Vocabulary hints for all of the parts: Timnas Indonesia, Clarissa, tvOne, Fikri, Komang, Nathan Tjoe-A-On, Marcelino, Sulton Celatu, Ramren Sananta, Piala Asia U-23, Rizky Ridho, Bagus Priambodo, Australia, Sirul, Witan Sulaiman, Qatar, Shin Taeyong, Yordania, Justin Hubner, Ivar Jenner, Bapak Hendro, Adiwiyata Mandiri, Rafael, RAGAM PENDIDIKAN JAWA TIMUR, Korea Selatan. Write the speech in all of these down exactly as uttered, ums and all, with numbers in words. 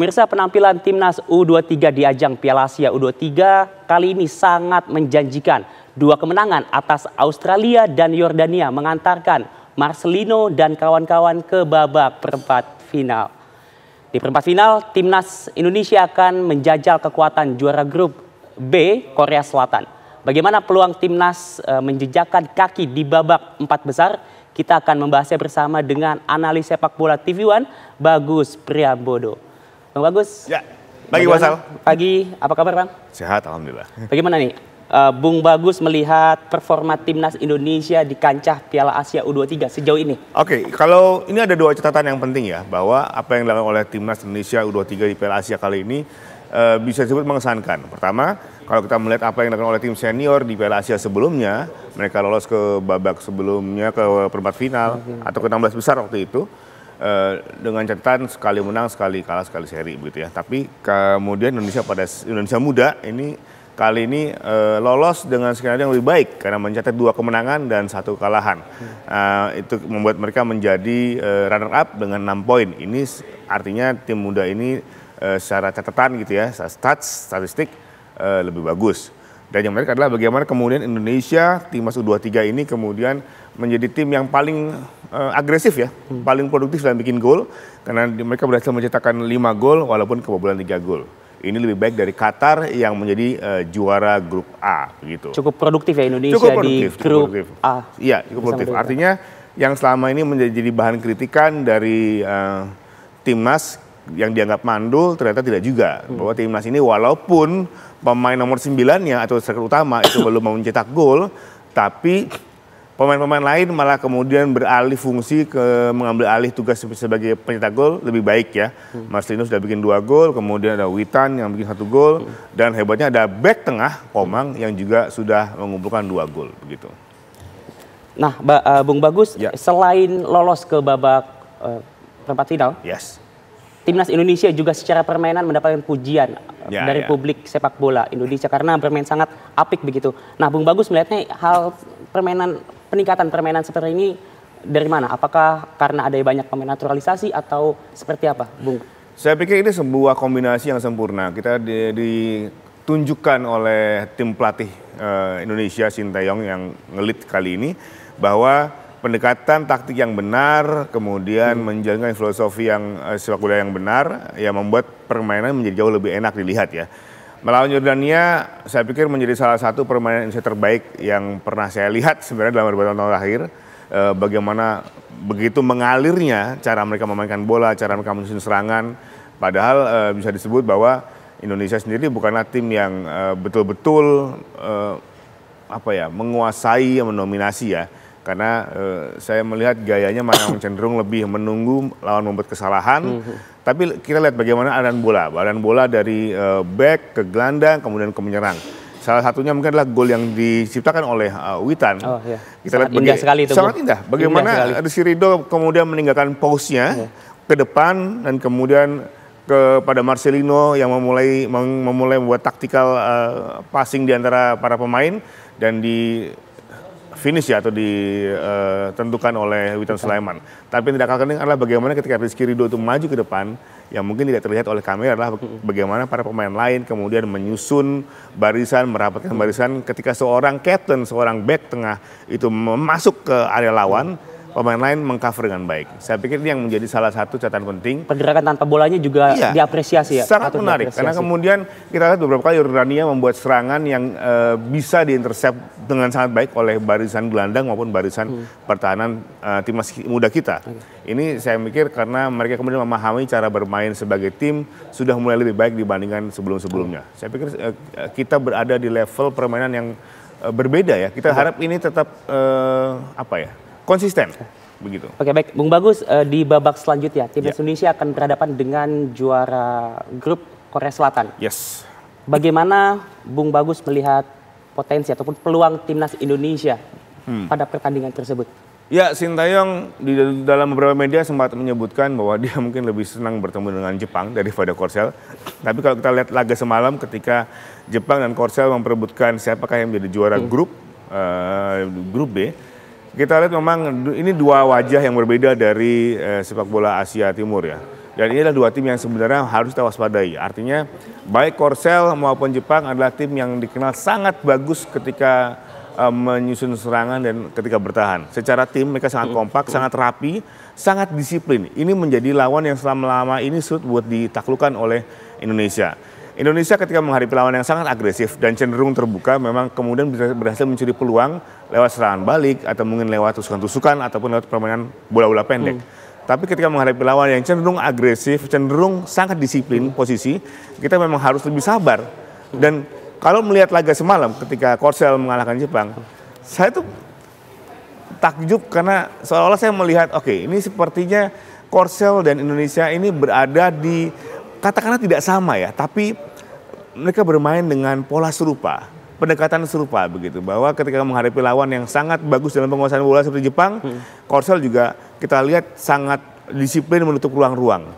Pemirsa, penampilan Timnas U dua puluh tiga di ajang Piala Asia U dua puluh tiga kali ini sangat menjanjikan. Dua kemenangan atas Australia dan Yordania mengantarkan Marcelino dan kawan-kawan ke babak perempat final. Di perempat final, Timnas Indonesia akan menjajal kekuatan juara grup B Korea Selatan. Bagaimana peluang Timnas menjejakkan kaki di babak empat besar? Kita akan membahasnya bersama dengan analis sepak bola T V One, Bagus Priambodo. Bang Bagus, ya, pagi Wasal. Pagi, apa kabar Bang? Sehat, Alhamdulillah. Bagaimana nih, uh, Bung Bagus melihat performa Timnas Indonesia di kancah Piala Asia U dua puluh tiga sejauh ini? Oke, okay, kalau ini ada dua catatan yang penting ya, bahwa apa yang dilakukan oleh Timnas Indonesia U dua puluh tiga di Piala Asia kali ini uh, bisa disebut mengesankan. Pertama, kalau kita melihat apa yang dilakukan oleh tim senior di Piala Asia sebelumnya, mereka lolos ke babak sebelumnya, ke perempat final, mm-hmm. atau ke enam belas besar waktu itu, dengan catatan sekali menang, sekali kalah, sekali seri begitu ya. Tapi kemudian Indonesia pada Indonesia muda ini kali ini uh, lolos dengan skenario yang lebih baik karena mencatat dua kemenangan dan satu kekalahan. Uh, itu membuat mereka menjadi uh, runner up dengan enam poin. Ini artinya tim muda ini uh, secara catatan gitu ya, stats statistik uh, lebih bagus. Dan yang menarik adalah bagaimana kemudian Indonesia, Timnas U dua puluh tiga ini kemudian menjadi tim yang paling uh, agresif ya, hmm. paling produktif dalam bikin gol. Karena mereka berhasil mencetakkan lima gol walaupun kebobolan tiga gol. Ini lebih baik dari Qatar yang menjadi uh, juara grup A. Begitu. Cukup produktif ya Indonesia cukup produktif, di grup cukup A. Iya, cukup produktif. Artinya yang selama ini menjadi bahan kritikan dari uh, Timnas yang dianggap mandul ternyata tidak juga. Hmm. Bahwa Timnas ini walaupun pemain nomor sembilan-nya atau striker utama itu belum mau mencetak gol, tapi pemain-pemain lain malah kemudian beralih fungsi ke mengambil alih tugas sebagai pencetak gol lebih baik ya. Hmm. Marcelino sudah bikin dua gol, kemudian ada Witan yang bikin satu gol, hmm. dan hebatnya ada bek tengah Komang yang juga sudah mengumpulkan dua gol begitu. Nah, ba uh, Bung Bagus, ya. Selain lolos ke babak uh, perempat final, yes. Timnas Indonesia juga secara permainan mendapatkan pujian ya, dari ya. publik sepak bola Indonesia karena bermain sangat apik begitu. Nah, Bung Bagus melihatnya hal permainan peningkatan permainan seperti ini dari mana? Apakah karena ada banyak pemain naturalisasi atau seperti apa, Bung? Saya pikir ini sebuah kombinasi yang sempurna. Kita ditunjukkan oleh tim pelatih uh, Indonesia Shin Taeyong yang ngelit kali ini bahwa pendekatan taktik yang benar, kemudian hmm. menjalankan filosofi yang uh, sepak bola yang benar, ya membuat permainan menjadi jauh lebih enak dilihat ya. Melawan Yordania, saya pikir menjadi salah satu permainan Indonesia terbaik yang pernah saya lihat sebenarnya dalam beberapa tahun terakhir. Uh, bagaimana begitu mengalirnya cara mereka memainkan bola, cara mereka menyusun serangan. Padahal uh, bisa disebut bahwa Indonesia sendiri bukanlah tim yang betul-betul uh, uh, apa ya menguasai, mendominasi ya. Karena uh, saya melihat gayanya malah cenderung lebih menunggu lawan membuat kesalahan. Mm-hmm. Tapi kita lihat bagaimana aliran bola. Aliran bola dari uh, back ke gelandang kemudian ke menyerang. Salah satunya mungkin adalah gol yang diciptakan oleh uh, Witan. Oh, iya. Kita sangat lihat indah sekali itu. Sangat indah. Bagaimana Rizky Ridho kemudian meninggalkan pausnya yeah. ke depan dan kemudian kepada Marcelino yang memulai memulai membuat taktikal uh, passing di antara para pemain dan di finish ya atau ditentukan oleh Witan Sulaiman. Tapi yang tidak kalah penting adalah bagaimana ketika Rizky Ridho itu maju ke depan, yang mungkin tidak terlihat oleh kamera adalah bagaimana para pemain lain kemudian menyusun barisan, merapatkan barisan ketika seorang captain, seorang back tengah itu masuk ke area lawan, pemain lain mengcover dengan baik. Saya pikir ini yang menjadi salah satu catatan penting. Pergerakan tanpa bolanya juga iya, diapresiasi ya. Sangat menarik karena kemudian kita lihat beberapa kali Yordania membuat serangan yang uh, bisa diintersep dengan sangat baik oleh barisan gelandang maupun barisan hmm. pertahanan uh, timnas muda kita. Okay. Ini saya mikir karena mereka kemudian memahami cara bermain sebagai tim sudah mulai lebih baik dibandingkan sebelum-sebelumnya. Hmm. Saya pikir uh, kita berada di level permainan yang uh, berbeda ya. Kita okay. harap ini tetap uh, apa ya konsisten okay. begitu. Oke okay, baik, Bung Bagus uh, di babak selanjutnya timnas yeah. Indonesia akan berhadapan dengan juara grup Korea Selatan. Yes. Bagaimana Bung Bagus melihat potensi ataupun peluang timnas Indonesia hmm. pada pertandingan tersebut? Ya, Shin Taeyong di dalam beberapa media sempat menyebutkan bahwa dia mungkin lebih senang bertemu dengan Jepang daripada Korsel. Tapi kalau kita lihat laga semalam ketika Jepang dan Korsel memperebutkan siapakah yang menjadi juara hmm. grup uh, grup B, kita lihat memang ini dua wajah yang berbeda dari uh, sepak bola Asia Timur ya. Dan ini adalah dua tim yang sebenarnya harus kita waspadai. Artinya baik Korsel maupun Jepang adalah tim yang dikenal sangat bagus ketika uh, menyusun serangan dan ketika bertahan. Secara tim mereka sangat kompak, sangat rapi, sangat disiplin. Ini menjadi lawan yang selama-lama ini sulit buat ditaklukkan oleh Indonesia. Indonesia ketika menghadapi lawan yang sangat agresif dan cenderung terbuka memang kemudian berhasil mencuri peluang lewat serangan balik atau mungkin lewat tusukan-tusukan ataupun lewat permainan bola-bola pendek. Hmm. Tapi ketika menghadapi lawan yang cenderung agresif, cenderung sangat disiplin posisi, kita memang harus lebih sabar. Dan kalau melihat laga semalam ketika Korsel mengalahkan Jepang, saya tuh takjub karena seolah-olah saya melihat oke, okay, ini sepertinya Korsel dan Indonesia ini berada di katakanlah tidak sama ya, tapi mereka bermain dengan pola serupa, pendekatan serupa begitu. Bahwa ketika menghadapi lawan yang sangat bagus dalam penguasaan bola seperti Jepang, hmm. Korsel juga kita lihat sangat disiplin menutup ruang-ruang.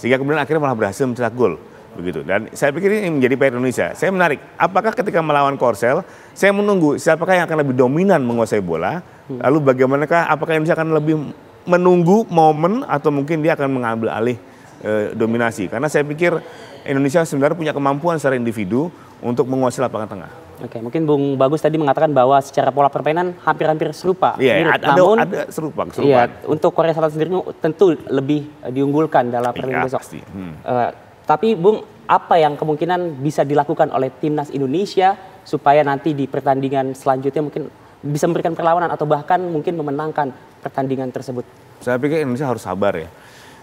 Sehingga kemudian akhirnya malah berhasil mencetak gol begitu. Dan saya pikir ini menjadi P R Indonesia. Saya menarik, apakah ketika melawan Korsel, saya menunggu siapakah yang akan lebih dominan menguasai bola, hmm. lalu bagaimanakah apakah Indonesia akan lebih menunggu momen atau mungkin dia akan mengambil alih E, dominasi, karena saya pikir Indonesia sebenarnya punya kemampuan secara individu untuk menguasai lapangan tengah. Oke, mungkin Bung Bagus tadi mengatakan bahwa secara pola permainan hampir-hampir serupa. Iya, ada, namun, ada serupa, serupa. Iya, untuk Korea Selatan sendiri tentu lebih diunggulkan dalam pertandingan ya, besok. Pasti. Hmm. E, tapi Bung, apa yang kemungkinan bisa dilakukan oleh timnas Indonesia supaya nanti di pertandingan selanjutnya mungkin bisa memberikan perlawanan atau bahkan mungkin memenangkan pertandingan tersebut? Saya pikir Indonesia harus sabar ya.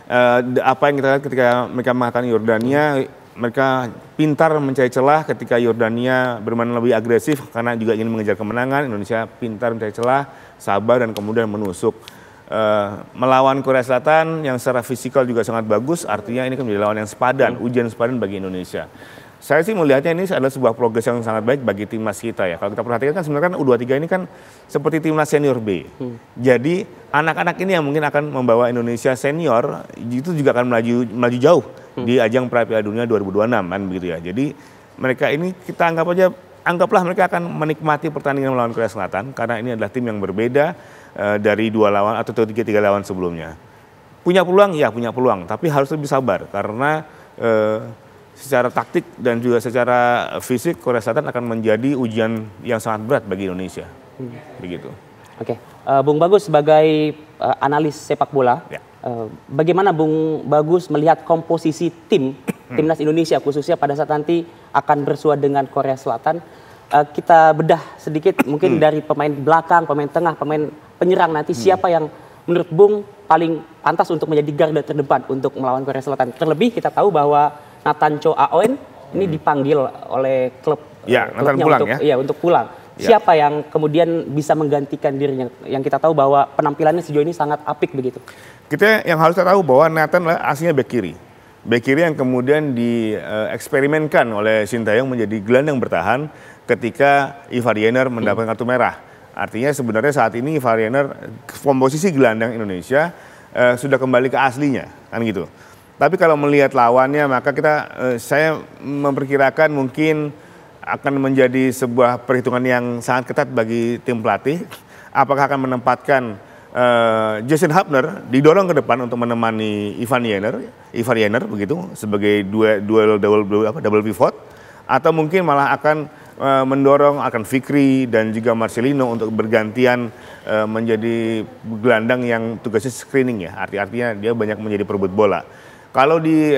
Uh, apa yang kita lihat ketika mereka mengalahkan Yordania, mereka pintar mencari celah ketika Yordania bermain lebih agresif karena juga ingin mengejar kemenangan. Indonesia pintar mencari celah, sabar dan kemudian menusuk. Uh, melawan Korea Selatan yang secara fisikal juga sangat bagus, artinya ini kan menjadi lawan yang sepadan, ujian sepadan bagi Indonesia. Saya sih melihatnya ini adalah sebuah progres yang sangat baik bagi timnas kita ya. Kalau kita perhatikan kan sebenarnya kan U dua puluh tiga ini kan seperti timnas senior B. Hmm. Jadi anak-anak ini yang mungkin akan membawa Indonesia senior itu juga akan melaju melaju jauh hmm. di ajang Piala Dunia dua ribu dua puluh enam kan begitu ya. Jadi mereka ini kita anggap aja anggaplah mereka akan menikmati pertandingan melawan Korea Selatan karena ini adalah tim yang berbeda uh, dari dua lawan atau tiga tiga lawan sebelumnya. Punya peluang ya punya peluang, tapi harus lebih sabar karena uh, secara taktik dan juga secara fisik Korea Selatan akan menjadi ujian yang sangat berat bagi Indonesia, hmm. begitu. Oke, okay. uh, Bung Bagus sebagai uh, analis sepak bola, ya. uh, bagaimana Bung Bagus melihat komposisi tim timnas Indonesia khususnya pada saat nanti akan bersua dengan Korea Selatan? Uh, kita bedah sedikit mungkin dari pemain belakang, pemain tengah, pemain penyerang nanti hmm. siapa yang menurut Bung paling pantas untuk menjadi garda terdepan untuk melawan Korea Selatan? Terlebih kita tahu bahwa Nathan Tjoe-A-On ini dipanggil oleh klub ya, klubnya pulang, untuk, ya? Ya, untuk pulang. Ya. Siapa yang kemudian bisa menggantikan dirinya? Yang kita tahu bahwa penampilannya sejauh ini sangat apik begitu. Kita yang harus tahu bahwa Nathan aslinya bek kiri. Bek kiri yang kemudian dieksperimenkan uh, oleh Shin Taeyong menjadi gelandang bertahan ketika Ivar Jenner mendapat hmm. kartu merah. Artinya sebenarnya saat ini Ivar Jenner komposisi gelandang Indonesia uh, sudah kembali ke aslinya kan gitu. Tapi kalau melihat lawannya maka kita eh, saya memperkirakan mungkin akan menjadi sebuah perhitungan yang sangat ketat bagi tim pelatih. Apakah akan menempatkan eh, Justin Hubner didorong ke depan untuk menemani Ivar Jenner, Ivar Jenner begitu sebagai duel duel double apa double pivot, atau mungkin malah akan eh, mendorong akan Fikri dan juga Marcelino untuk bergantian eh, menjadi gelandang yang tugasnya screening ya. Arti-artinya dia banyak menjadi perebut bola. Kalau di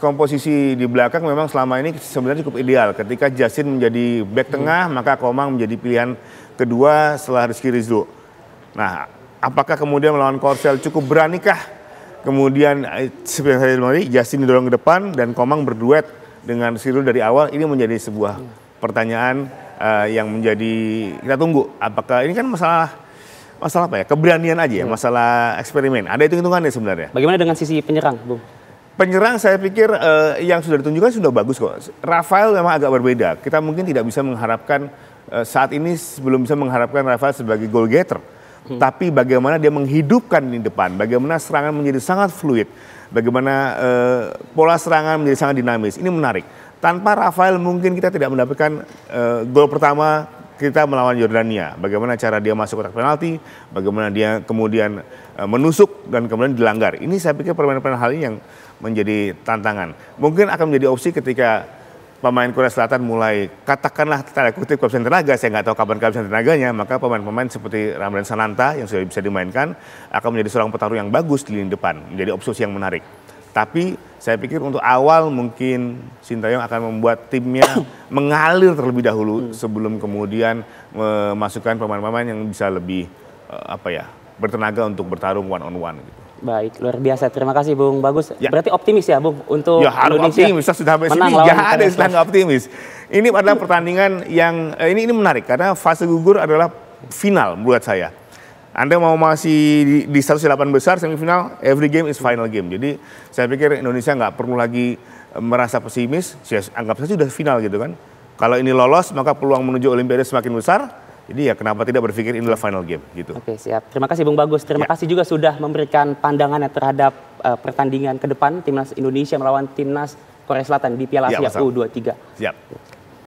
komposisi di belakang memang selama ini sebenarnya cukup ideal. Ketika Justin menjadi back tengah, hmm. maka Komang menjadi pilihan kedua setelah Rizky Ridho. Nah, apakah kemudian melawan Korsel cukup beranikah? Kemudian seperti tadi Justin didorong ke depan dan Komang berduet dengan Sirul dari awal. Ini menjadi sebuah pertanyaan uh, yang menjadi kita tunggu. Apakah ini kan masalah masalah apa ya? Keberanian aja ya, hmm. masalah eksperimen. Ada hitung-hitungannya sebenarnya. Bagaimana dengan sisi penyerang, Bung? Penyerang saya pikir eh, yang sudah ditunjukkan sudah bagus kok. Rafael memang agak berbeda. Kita mungkin tidak bisa mengharapkan eh, saat ini belum bisa mengharapkan Rafael sebagai goal getter. Hmm. Tapi bagaimana dia menghidupkan di depan, bagaimana serangan menjadi sangat fluid, bagaimana eh, pola serangan menjadi sangat dinamis. Ini menarik. Tanpa Rafael mungkin kita tidak mendapatkan eh, gol pertama kita melawan Yordania, bagaimana cara dia masuk kotak penalti, bagaimana dia kemudian menusuk dan kemudian dilanggar. Ini saya pikir permainan-permainan hal ini yang menjadi tantangan. Mungkin akan menjadi opsi ketika pemain Korea Selatan mulai, katakanlah tanda kutip, kehabisan tenaga. Saya nggak tahu kapan kehabisan tenaganya, maka pemain-pemain seperti Ramren Sananta yang sudah bisa dimainkan akan menjadi seorang petarung yang bagus di lini depan, menjadi opsi yang menarik. Tapi saya pikir untuk awal mungkin Shin Taeyong akan membuat timnya mengalir terlebih dahulu hmm. sebelum kemudian memasukkan pemain-pemain yang bisa lebih apa ya, bertenaga untuk bertarung one on one gitu. Baik, luar biasa. Terima kasih Bung Bagus. Ya. Berarti optimis ya Bung untuk ya, harus Indonesia. Optimis, sudah sampai sini. Ya ada istilah nggak optimis. Ini adalah pertandingan yang ini ini menarik karena fase gugur adalah final buat saya. Anda mau masih di, di status delapan besar semifinal, every game is final game. Jadi saya pikir Indonesia nggak perlu lagi merasa pesimis. Saya anggap saja sudah final gitu kan. Kalau ini lolos maka peluang menuju Olimpiade semakin besar. Jadi ya kenapa tidak berpikir inilah final game gitu. Oke siap, terima kasih Bung Bagus. Terima ya. kasih juga sudah memberikan pandangannya terhadap uh, pertandingan ke depan Timnas Indonesia melawan Timnas Korea Selatan di Piala Asia U dua puluh tiga. Siap.